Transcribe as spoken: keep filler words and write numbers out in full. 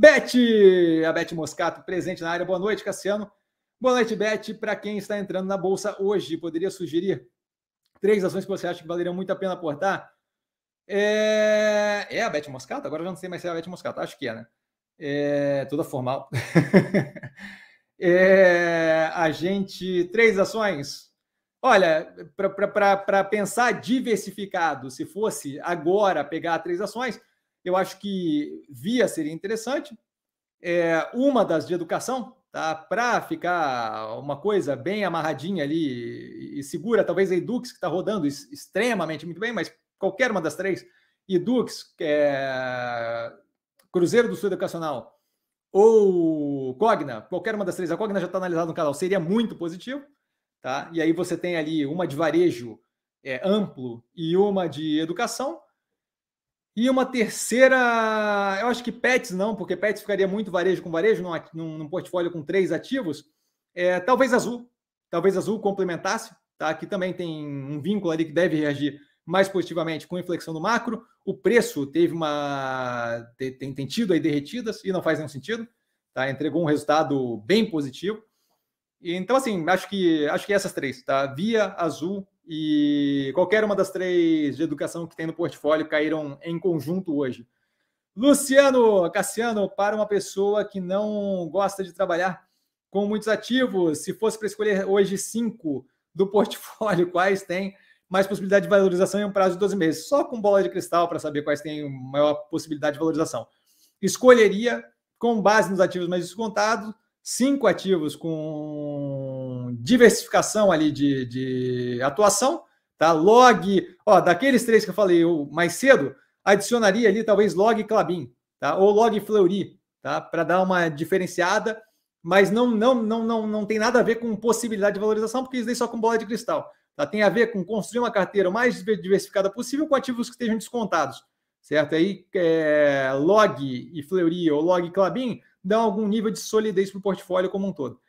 Bete, a Bete Moscato presente na área. Boa noite, Cassiano. Boa noite, Bete. Para quem está entrando na Bolsa hoje, poderia sugerir três ações que você acha que valeriam muito a pena aportar? É, é a Bete Moscato? Agora eu já não sei mais se é a Bete Moscato. Acho que é, né? É, toda formal. É, a gente... Três ações. Olha, para pensar diversificado, se fosse agora pegar três ações, eu acho que Via seria interessante. É, uma das de educação, tá? Para ficar uma coisa bem amarradinha ali e segura. Talvez a Edux, que está rodando extremamente muito bem, mas qualquer uma das três. Edux, é, Cruzeiro do Sul Educacional, ou Cogna, qualquer uma das três. A Cogna já está analisada no canal, seria muito positivo, tá? E aí você tem ali uma de varejo é, amplo e uma de educação. E uma terceira, eu acho que Pets não, porque Pets ficaria muito varejo com varejo, num, num, num portfólio com três ativos. É, talvez Azul, talvez Azul complementasse, tá? Que também tem um vínculo ali que deve reagir mais positivamente com inflexão do macro. O preço teve uma tem, tem tido aí derretidas e não faz nenhum sentido, tá? Entregou um resultado bem positivo. E, então assim, acho que acho que essas três, tá? Via, Azul e qualquer uma das três de educação que tem no portfólio caíram em conjunto hoje. Luciano Cassiano, para uma pessoa que não gosta de trabalhar com muitos ativos, se fosse para escolher hoje cinco do portfólio, quais tem mais possibilidade de valorização em um prazo de doze meses. Só com bola de cristal para saber quais têm maior possibilidade de valorização. Escolheria, com base nos ativos mais descontados, cinco ativos com diversificação ali de, de atuação. Tá? Log, ó, daqueles três que eu falei eu mais cedo, adicionaria ali talvez Log e Clabin, tá? Ou Log e Fleury, tá? Para dar uma diferenciada, mas não, não, não, não, não tem nada a ver com possibilidade de valorização, porque isso daí só com bola de cristal. Tá, tem a ver com construir uma carteira o mais diversificada possível com ativos que estejam descontados, certo? Aí é, Log e Fleury ou Log e Clabin dão algum nível de solidez para o portfólio como um todo.